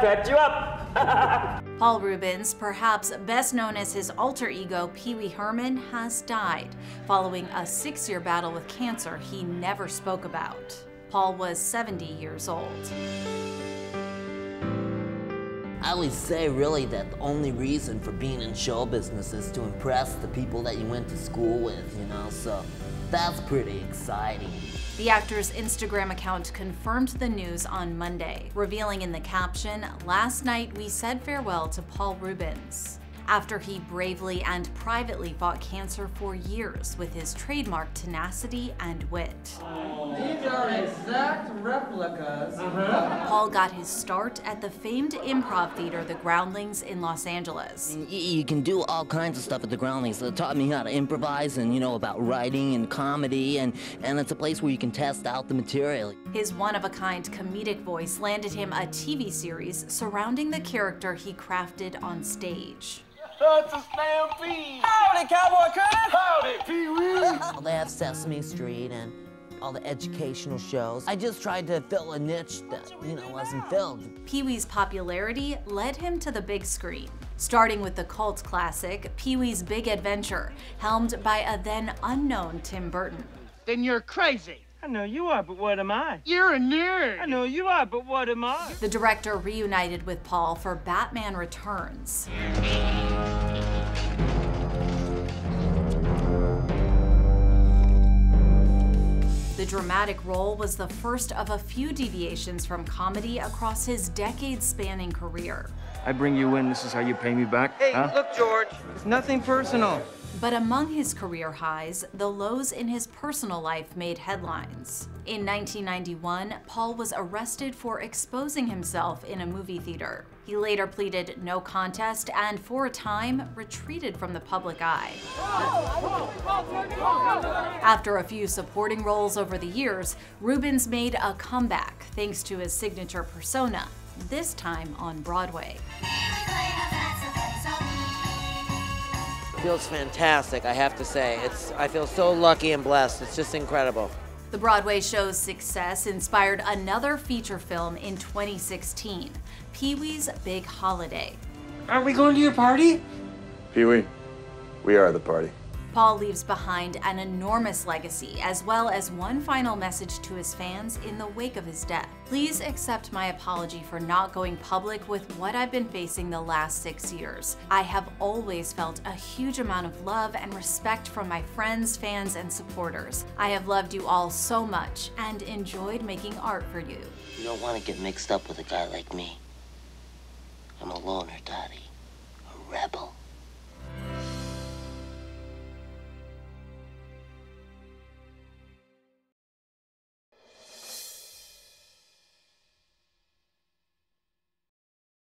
I fed you up. Paul Reubens, perhaps best known as his alter ego Pee-wee Herman, has died following a 6-year battle with cancer he never spoke about. Paul was 70 years old. I always say, really, that the only reason for being in show business is to impress the people that you went to school with, you know, so that's pretty exciting. The actor's Instagram account confirmed the news on Monday, revealing in the caption, "Last night we said farewell to Paul Reubens," after he bravely and privately fought cancer for years with his trademark tenacity and wit. These are exact replicas. Paul got his start at the famed improv theater, The Groundlings, in Los Angeles. You can do all kinds of stuff at The Groundlings. It taught me how to improvise and, you know, about writing and comedy, and it's a place where you can test out the material. His one-of-a-kind comedic voice landed him a TV series surrounding the character he crafted on stage. Oh, it's a stampede! Howdy, Cowboy Curtis! Howdy, Pee-wee! They have Sesame Street and all the educational shows. I just tried to fill a niche that, you know, wasn't filled. Pee-wee's popularity led him to the big screen, starting with the cult classic Pee-wee's Big Adventure, helmed by a then unknown Tim Burton. Then you're crazy. I know you are, but what am I? You're a nerd. I know you are, but what am I? The director reunited with Paul for Batman Returns. The dramatic role was the first of a few deviations from comedy across his decade-spanning career. I bring you in, this is how you pay me back. Hey, huh? Look, George, it's nothing personal. But among his career highs, the lows in his personal life made headlines. In 1991, Paul was arrested for exposing himself in a movie theater. He later pleaded no contest and, for a time, retreated from the public eye. After a few supporting roles over the years, Reubens made a comeback thanks to his signature persona, this time on Broadway. Feels fantastic, I have to say. I feel so lucky and blessed. It's just incredible. The Broadway show's success inspired another feature film in 2016, Pee-wee's Big Holiday. Are we going to your party? Pee-wee, we are the party. Paul leaves behind an enormous legacy, as well as one final message to his fans in the wake of his death. "Please accept my apology for not going public with what I've been facing the last 6 years. I have always felt a huge amount of love and respect from my friends, fans, and supporters. I have loved you all so much and enjoyed making art for you. You don't want to get mixed up with a guy like me. I'm a loner, Daddy, a rebel.